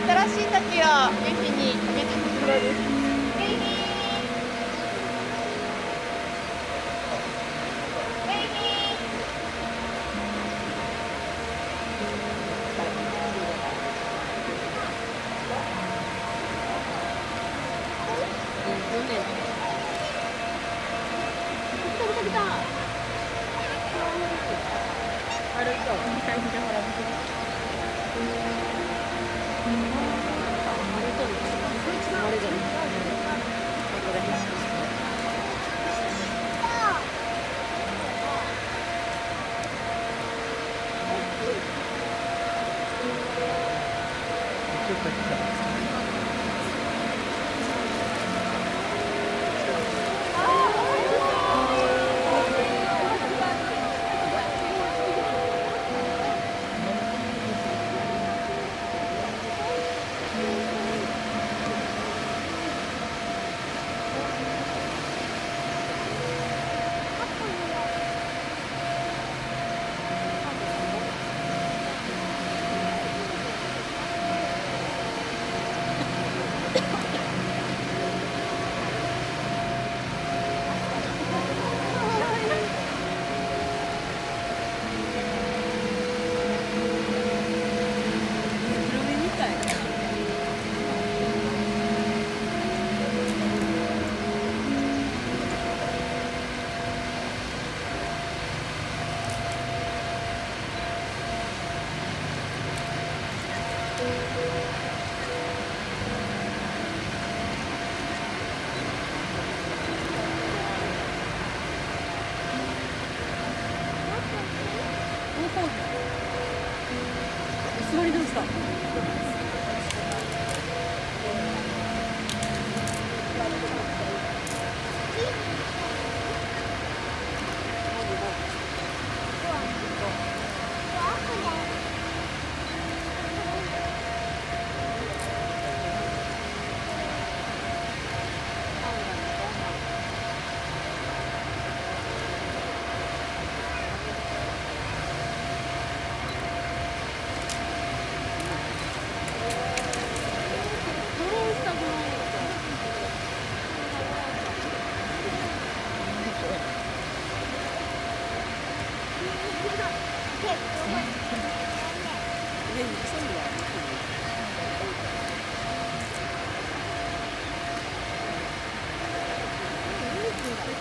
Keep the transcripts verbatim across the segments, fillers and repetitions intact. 新しい滝を夕日にかけたところです。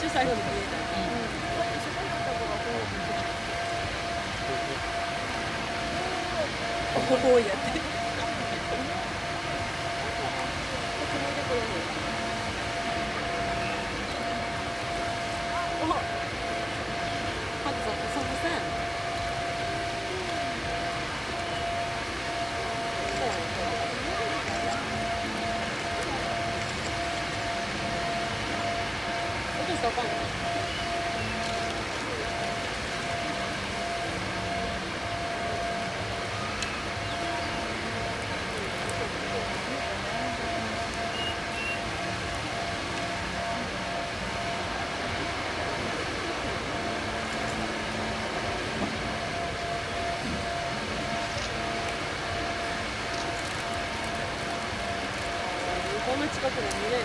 最後に見えた。ここをやって。近くで見れる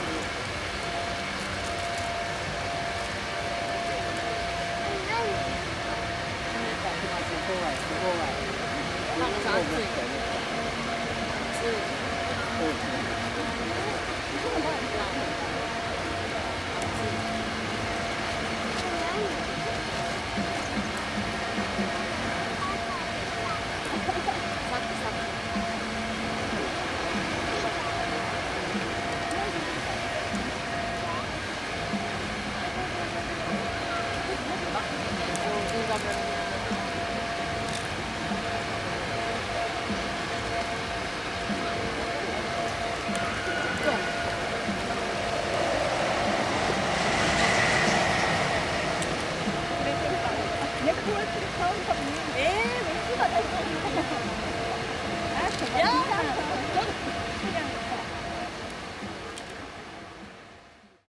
えー、めっちゃ高い。